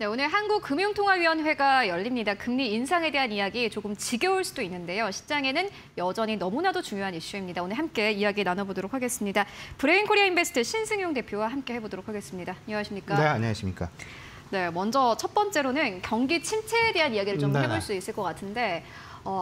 네, 오늘 한국금융통화위원회가 열립니다. 금리 인상에 대한 이야기 조금 지겨울 수도 있는데요. 시장에는 여전히 너무나도 중요한 이슈입니다. 오늘 함께 이야기 나눠보도록 하겠습니다. 브레인코리아인베스트 신승용 대표와 함께 해보도록 하겠습니다. 안녕하십니까? 네, 안녕하십니까? 네, 먼저 첫 번째로는 경기 침체에 대한 이야기를 좀 해볼 수 있을 것 같은데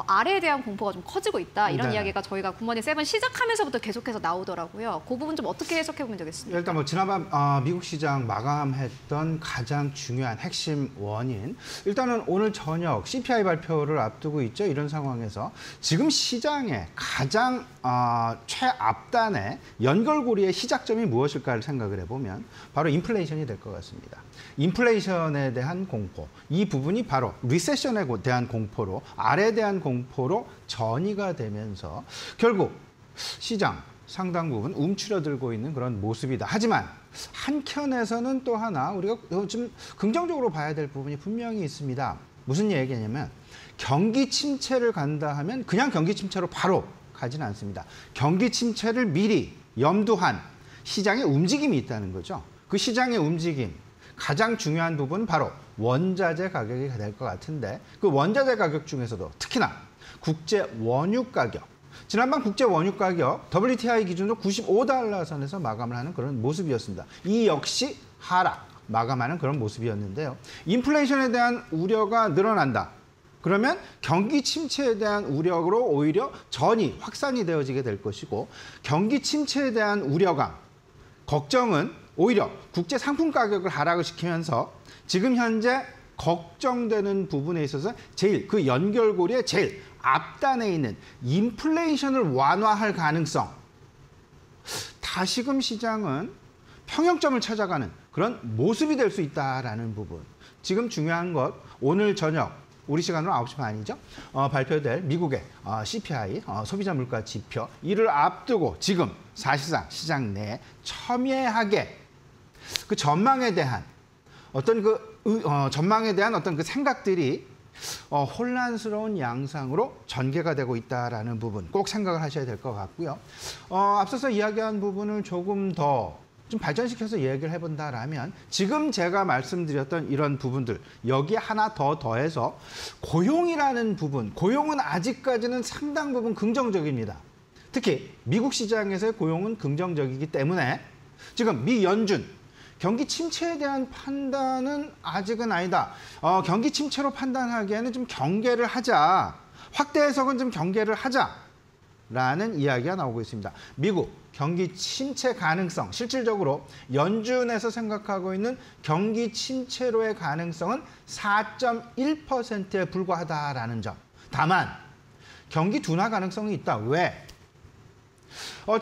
아래에 대한 공포가 좀 커지고 있다. 이런 이야기가 저희가 굿모닝 세븐 시작하면서부터 계속해서 나오더라고요. 그 부분 좀 어떻게 해석해보면 되겠습니까? 일단 지난밤 미국 시장 마감했던 가장 중요한 핵심 원인. 일단은 오늘 저녁 CPI 발표를 앞두고 있죠. 이런 상황에서 지금 시장의 가장 최앞단의 연결고리의 시작점이 무엇일까를 생각을 해보면 바로 인플레이션이 될 것 같습니다. 인플레이션에 대한 공포. 이 부분이 바로 리세션에 대한 공포로 아래에 대한 공포로 전이가 되면서 결국 시장 상당 부분 움츠러들고 있는 그런 모습이다. 하지만 한켠에서는 또 하나 우리가 좀 긍정적으로 봐야 될 부분이 분명히 있습니다. 무슨 얘기냐면 경기 침체를 간다 하면 그냥 경기 침체로 바로 가진 않습니다. 경기 침체를 미리 염두한 시장의 움직임이 있다는 거죠. 그 시장의 움직임 가장 중요한 부분은 바로 원자재 가격이 될 것 같은데 그 원자재 가격 중에서도 특히나 국제 원유 가격, 지난밤 국제 원유 가격 WTI 기준으로 95달러 선에서 마감을 하는 그런 모습이었습니다. 이 역시 하락, 마감하는 그런 모습이었는데요. 인플레이션에 대한 우려가 늘어난다. 그러면 경기 침체에 대한 우려로 오히려 전이 확산이 되어지게 될 것이고 경기 침체에 대한 우려감, 걱정은 오히려 국제 상품 가격을 하락을 시키면서 지금 현재 걱정되는 부분에 있어서 제일 그 연결고리의 제일 앞단에 있는 인플레이션을 완화할 가능성. 다시금 시장은 평형점을 찾아가는 그런 모습이 될 수 있다라는 부분. 지금 중요한 것 오늘 저녁. 우리 시간으로 9시 반이죠. 발표될 미국의 CPI 소비자 물가 지표 이를 앞두고 지금 사실상 시장 내에 첨예하게 그 전망에 대한 어떤 전망에 대한 어떤 그 생각들이 혼란스러운 양상으로 전개가 되고 있다라는 부분 꼭 생각을 하셔야 될 것 같고요. 앞서서 이야기한 부분을 조금 더 좀 발전시켜서 얘기를 해본다라면 지금 제가 말씀드렸던 이런 부분들 여기에 하나 더 더해서 고용이라는 부분, 고용은 아직까지는 상당 부분 긍정적입니다. 특히 미국 시장에서의 고용은 긍정적이기 때문에 지금 미 연준 경기 침체에 대한 판단은 아직은 아니다. 경기 침체로 판단하기에는 좀 경계를 하자, 확대 해석은 좀 경계를 하자라는 이야기가 나오고 있습니다. 미국 경기 침체 가능성, 실질적으로 연준에서 생각하고 있는 경기 침체로의 가능성은 4.1%에 불과하다라는 점. 다만 경기 둔화 가능성이 있다. 왜?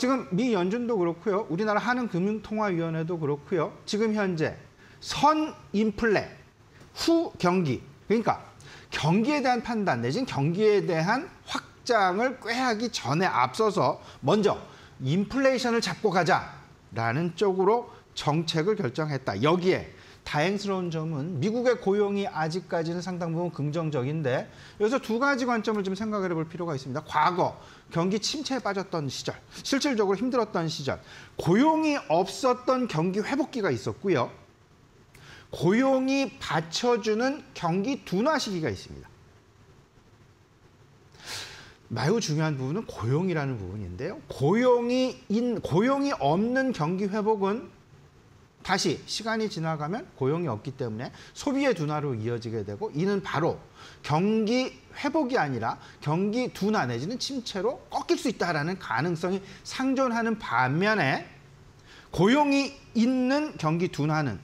지금 미 연준도 그렇고요. 우리나라 한은금융통화위원회도 그렇고요. 지금 현재 선인플레, 후 경기. 그러니까 경기에 대한 판단 내지는 경기에 대한 확장을 꾀하기 전에 앞서서 먼저 인플레이션을 잡고 가자라는 쪽으로 정책을 결정했다. 여기에 다행스러운 점은 미국의 고용이 아직까지는 상당 부분 긍정적인데 여기서 두 가지 관점을 좀 생각해 볼 필요가 있습니다. 과거 경기 침체에 빠졌던 시절, 실질적으로 힘들었던 시절, 고용이 없었던 경기 회복기가 있었고요. 고용이 받쳐주는 경기 둔화 시기가 있습니다. 매우 중요한 부분은 고용이라는 부분인데요. 고용이 없는 경기 회복은 다시 시간이 지나가면 고용이 없기 때문에 소비의 둔화로 이어지게 되고 이는 바로 경기 회복이 아니라 경기 둔화 내지는 침체로 꺾일 수 있다는 가능성이 상존하는 반면에 고용이 있는 경기 둔화는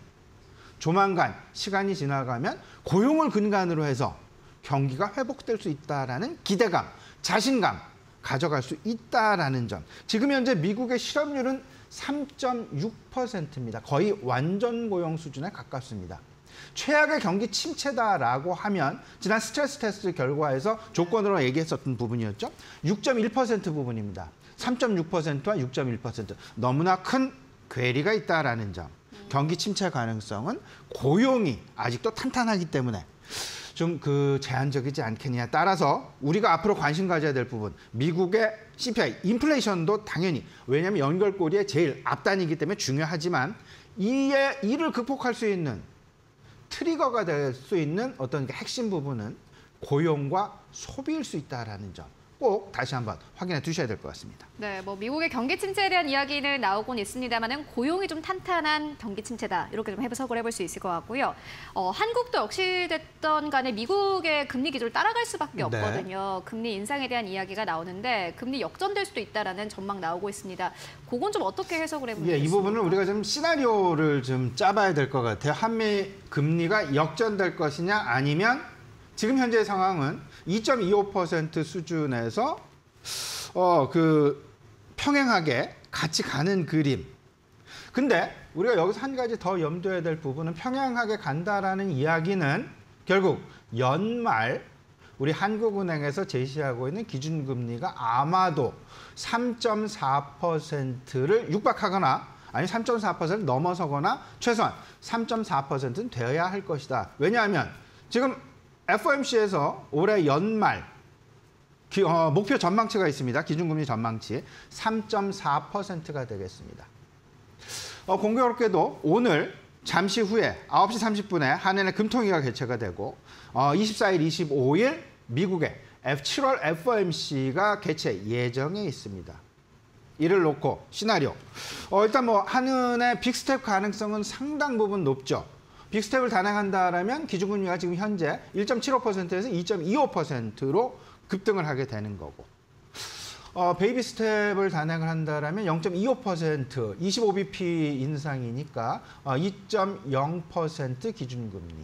조만간 시간이 지나가면 고용을 근간으로 해서 경기가 회복될 수 있다는 기대감, 자신감 가져갈 수 있다라는 점. 지금 현재 미국의 실업률은 3.6%입니다. 거의 완전 고용 수준에 가깝습니다. 최악의 경기 침체다라고 하면 지난 스트레스 테스트 결과에서 조건으로 얘기했었던 부분이었죠. 6.1% 부분입니다. 3.6%와 6.1%. 너무나 큰 괴리가 있다라는 점. 경기 침체 가능성은 고용이 아직도 탄탄하기 때문에 좀 제한적이지 않겠냐. 따라서 우리가 앞으로 관심 가져야 될 부분, 미국의 CPI, 인플레이션도 당연히, 왜냐하면 연결고리의 제일 앞단이기 때문에 중요하지만 이를 극복할 수 있는 트리거가 될 수 있는 어떤 핵심 부분은 고용과 소비일 수 있다라는 점. 꼭 다시 한번 확인해 두셔야 될 것 같습니다. 네, 뭐 미국의 경기 침체에 대한 이야기는 나오곤 있습니다만은 고용이 좀 탄탄한 경기 침체다 이렇게 좀 해석을 해볼 수 있을 것 같고요. 한국도 역시 됐던 간에 미국의 금리 기조를 따라갈 수밖에 없거든요. 네. 금리 인상에 대한 이야기가 나오는데 금리 역전될 수도 있다라는 전망 나오고 있습니다. 그건 좀 어떻게 해석을 해보면 되겠습니까? 예, 이 부분은 우리가 좀 시나리오를 좀 짜봐야 될 것 같아요. 한미 금리가 역전될 것이냐 아니면 지금 현재의 상황은 2.25% 수준에서 평행하게 같이 가는 그림. 근데 우리가 여기서 한 가지 더 염두해야 될 부분은 평행하게 간다라는 이야기는 결국 연말 우리 한국은행에서 제시하고 있는 기준금리가 아마도 3.4%를 육박하거나 아니 3.4%를 넘어서거나 최소한 3.4%는 되어야 할 것이다. 왜냐하면 지금 FOMC에서 올해 연말 목표 전망치가 있습니다. 기준금리 전망치 3.4%가 되겠습니다. 공교롭게도 오늘 잠시 후에 9시 30분에 한은의 금통위가 개최가 되고 24일, 25일 미국의 7월 FOMC가 개최 예정에 있습니다. 이를 놓고 시나리오. 일단 뭐 한은의 빅스텝 가능성은 상당 부분 높죠. 빅스텝을 단행한다라면 기준금리가 지금 현재 1.75%에서 2.25%로 급등을 하게 되는 거고 베이비 스텝을 단행을 한다라면 0.25% 25bp 인상이니까 2.0% 기준금리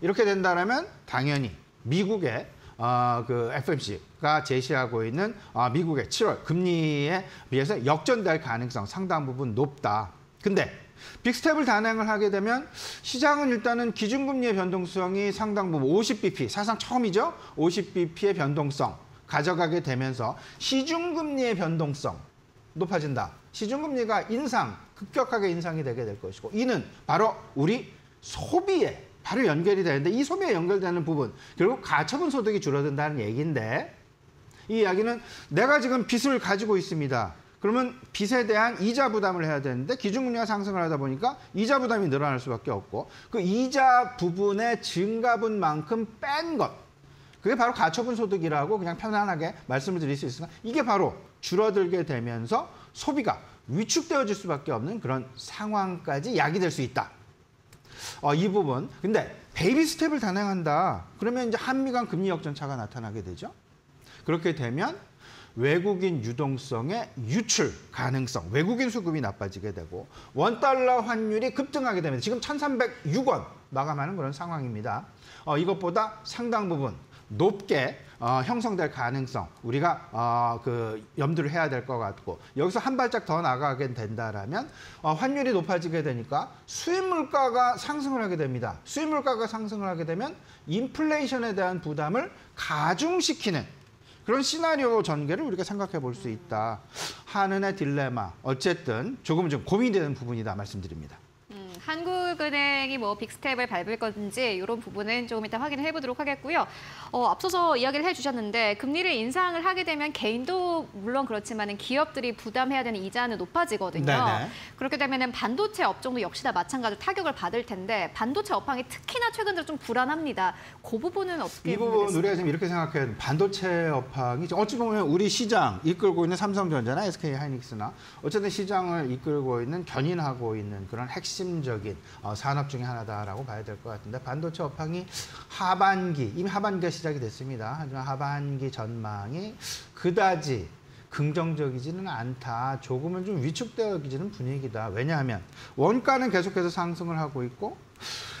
이렇게 된다라면 당연히 미국의 FOMC가 제시하고 있는 미국의 7월 금리에 비해서 역전될 가능성 상당 부분 높다. 근데 빅스텝을 단행을 하게 되면 시장은 일단은 기준금리의 변동성이 상당 부분 50bp, 사상 처음이죠? 50bp의 변동성 가져가게 되면서 시중금리의 변동성 높아진다. 시중금리가 급격하게 인상이 되게 될 것이고 이는 바로 우리 소비에 바로 연결이 되는데 이 소비에 연결되는 부분, 결국 가처분 소득이 줄어든다는 얘기인데 이 이야기는 내가 지금 빚을 가지고 있습니다. 그러면 빚에 대한 이자 부담을 해야 되는데 기준금리가 상승을 하다 보니까 이자 부담이 늘어날 수밖에 없고 그 이자 부분의 증가분만큼 뺀 것, 그게 바로 가처분 소득이라고 그냥 편안하게 말씀을 드릴 수 있으니까 이게 바로 줄어들게 되면서 소비가 위축되어질 수밖에 없는 그런 상황까지 야기될 수 있다. 이 부분. 근데 베이비 스텝을 단행한다. 그러면 이제 한미 간 금리 역전차가 나타나게 되죠. 그렇게 되면 외국인 유동성의 유출 가능성, 외국인 수급이 나빠지게 되고 원달러 환율이 급등하게 됩니다. 지금 1,306원 마감하는 그런 상황입니다. 이것보다 상당 부분 높게 형성될 가능성 우리가 염두를 해야 될 것 같고 여기서 한 발짝 더 나가게 된다라면 환율이 높아지게 되니까 수입물가가 상승을 하게 됩니다. 수입물가가 상승을 하게 되면 인플레이션에 대한 부담을 가중시키는 그런 시나리오 전개를 우리가 생각해 볼 수 있다. 한은의 딜레마. 어쨌든 조금 좀 고민되는 부분이다 말씀드립니다. 한국은행이 뭐 빅스텝을 밟을 건지 이런 부분은 조금 이따 확인을 해보도록 하겠고요. 앞서서 이야기를 해주셨는데 금리를 인상을 하게 되면 개인도 물론 그렇지만 기업들이 부담해야 되는 이자는 높아지거든요. 네네. 그렇게 되면 반도체 업종도 역시 다 마찬가지로 타격을 받을 텐데 반도체 업황이 특히나 최근 들어 좀 불안합니다. 그 부분은 어떻게 보면 되겠습니까? 이 부분 우리가 지금 이렇게 생각해야 돼요. 반도체 업황이 어찌 보면 우리 시장 이끌고 있는 삼성전자나 SK하이닉스나 어쨌든 시장을 이끌고 있는 견인하고 있는 그런 핵심적 산업 중에 하나다라고 봐야 될 것 같은데 반도체 업황이 이미 하반기가 시작이 됐습니다. 하지만 하반기 전망이 그다지 긍정적이지는 않다. 조금은 좀 위축되어지는 분위기다. 왜냐하면 원가는 계속해서 상승을 하고 있고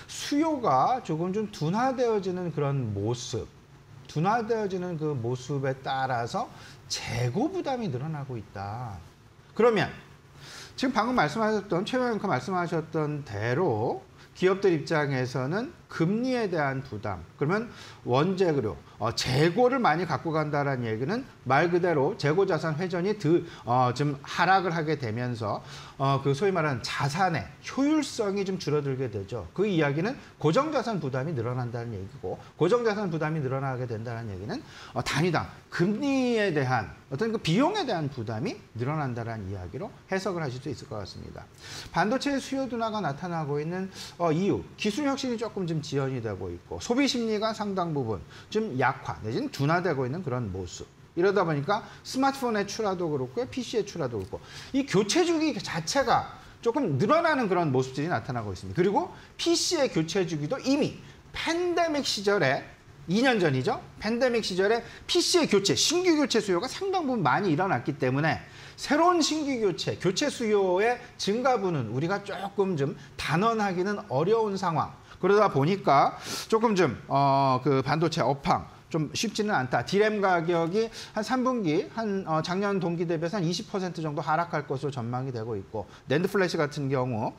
수요가 조금 좀 둔화되어지는 그런 모습, 둔화되어지는 그 모습에 따라서 재고 부담이 늘어나고 있다. 그러면 지금 방금 말씀하셨던 최영科말씀하셨던 대로 기업들 입장에서는 금리에 대한 부담, 그러면 원재료, 재고를 많이 갖고 간다라는 얘기는 말 그대로 재고 자산 회전이 좀 하락을 하게 되면서 그 소위 말하는 자산의 효율성이 좀 줄어들게 되죠. 그 이야기는 고정자산 부담이 늘어난다는 얘기고 고정자산 부담이 늘어나게 된다는 얘기는 단위당 금리에 대한 어떤 그 비용에 대한 부담이 늘어난다는 이야기로 해석을 하실 수 있을 것 같습니다. 반도체의 수요 둔화가 나타나고 있는 이유, 기술 혁신이 조금 좀 지연이 되고 있고 소비 심리가 상당 부분 좀 약화 내지는 둔화되고 있는 그런 모습. 이러다 보니까 스마트폰 애출하도 그렇고 PC 애출하도 그렇고 이 교체주기 자체가 조금 늘어나는 그런 모습들이 나타나고 있습니다. 그리고 PC의 교체주기도 이미 팬데믹 시절에 2년 전이죠. 팬데믹 시절에 PC의 교체, 신규 교체 수요가 상당 부분 많이 일어났기 때문에 새로운 신규 교체, 교체 수요의 증가분은 우리가 조금 좀 단언하기는 어려운 상황. 그러다 보니까 조금 좀 그 반도체 업황 좀 쉽지는 않다. D램 가격이 한 3분기, 작년 동기 대비해서 한 20% 정도 하락할 것으로 전망이 되고 있고 낸드플래시 같은 경우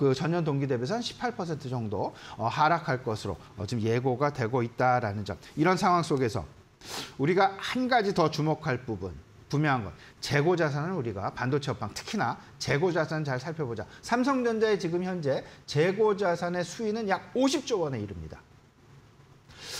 그 전년 동기 대비해서 한 18% 정도 하락할 것으로 지금 예고가 되고 있다라는 점. 이런 상황 속에서 우리가 한 가지 더 주목할 부분, 분명한 건 재고 자산을 우리가 반도체 업황 특히나 재고 자산 잘 살펴보자. 삼성전자의 지금 현재 재고 자산의 수위는 약 50조 원에 이릅니다.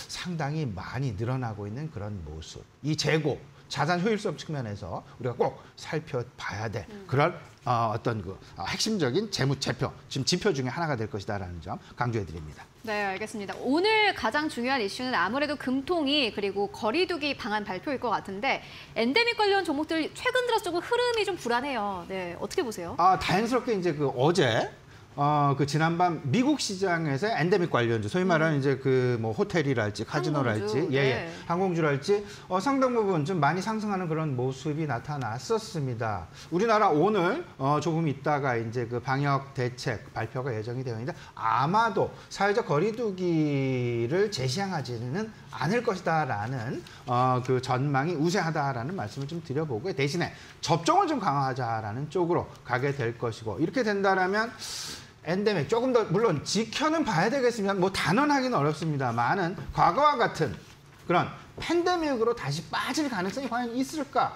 상당히 많이 늘어나고 있는 그런 모습. 이 재고, 자산 효율성 측면에서 우리가 꼭 살펴봐야 될 그런 어떤 그 핵심적인 재무제표, 지금 지표 중에 하나가 될 것이다라는 점 강조해드립니다. 네, 알겠습니다. 오늘 가장 중요한 이슈는 아무래도 금통위 그리고 거리두기 방안 발표일 것 같은데 엔데믹 관련 종목들 최근 들어서 조금 흐름이 좀 불안해요. 네, 어떻게 보세요? 아, 다행스럽게 이제 그 어제. 그 지난밤 미국 시장에서 엔데믹 관련주, 소위 말하는 이제 그 뭐 호텔이랄지 카지노랄지, 항공주, 예, 항공주랄지 상당 부분 좀 많이 상승하는 그런 모습이 나타났었습니다. 우리나라 오늘 조금 있다가 이제 그 방역 대책 발표가 예정이 되어 있는데 아마도 사회적 거리두기를 재시행하지는 않을 것이다라는 그 전망이 우세하다라는 말씀을 좀 드려보고 대신에 접종을 좀 강화하자라는 쪽으로 가게 될 것이고 이렇게 된다라면. 엔데믹 조금 더 물론 지켜는 봐야 되겠습니다. 뭐 단언하기는 어렵습니다만은 과거와 같은 그런 팬데믹으로 다시 빠질 가능성이 과연 있을까?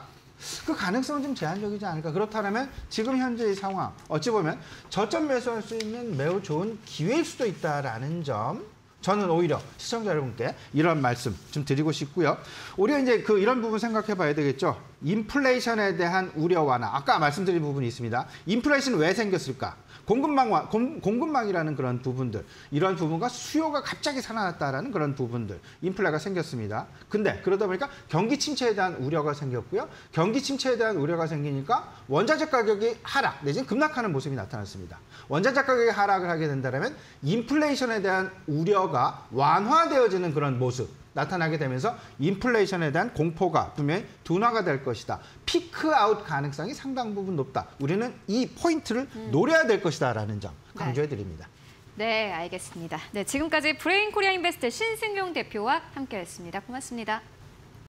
그 가능성은 좀 제한적이지 않을까? 그렇다면 지금 현재의 상황 어찌 보면 저점 매수할 수 있는 매우 좋은 기회일 수도 있다라는 점. 저는 오히려 시청자 여러분께 이런 말씀 좀 드리고 싶고요. 오히려 이제 그 이런 부분 생각해 봐야 되겠죠. 인플레이션에 대한 우려 완화. 아까 말씀드린 부분이 있습니다. 인플레이션은 왜 생겼을까? 공급망이라는 그런 부분들. 이런 부분과 수요가 갑자기 살아났다라는 그런 부분들. 인플레가 생겼습니다. 근데 그러다 보니까 경기 침체에 대한 우려가 생겼고요. 경기 침체에 대한 우려가 생기니까 원자재 가격이 하락, 내지는 급락하는 모습이 나타났습니다. 원자재 가격이 하락을 하게 된다면 인플레이션에 대한 우려가 완화되어지는 그런 모습 나타나게 되면서 인플레이션에 대한 공포가 분명히 둔화가 될 것이다. 피크아웃 가능성이 상당 부분 높다. 우리는 이 포인트를 노려야 될 것이다라는 점 강조해드립니다. 네, 알겠습니다. 네, 지금까지 브레인코리아인베스트 신승용 대표와 함께했습니다. 고맙습니다.